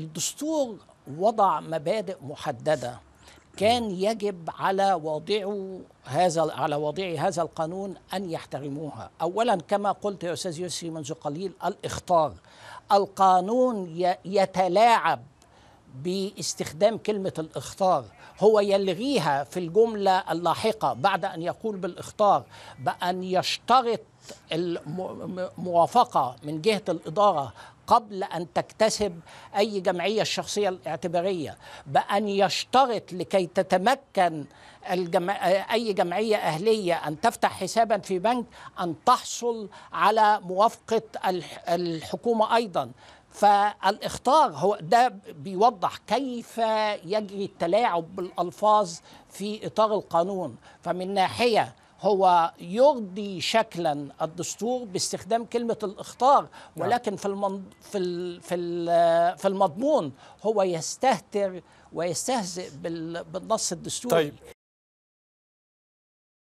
الدستور وضع مبادئ محددة كان يجب على واضعي هذا القانون أن يحترموها. أولا كما قلت يا أستاذ يسري منذ قليل، الإخطار. القانون يتلاعب باستخدام كلمة الإخطار، هو يلغيها في الجملة اللاحقة بعد أن يقول بالإخطار، بأن يشترط الموافقة من جهة الإدارة قبل أن تكتسب أي جمعية الشخصية الاعتبارية، بأن يشترط لكي تتمكن أي جمعية أهلية أن تفتح حسابا في بنك أن تحصل على موافقة الحكومة أيضا. فالإخطار هو ده بيوضح كيف يجري التلاعب بالألفاظ في إطار القانون. فمن ناحية هو يرضي شكلا الدستور باستخدام كلمة الإخطار، ولكن في المضمون هو يستهتر ويستهزئ بالنص الدستوري. طيب.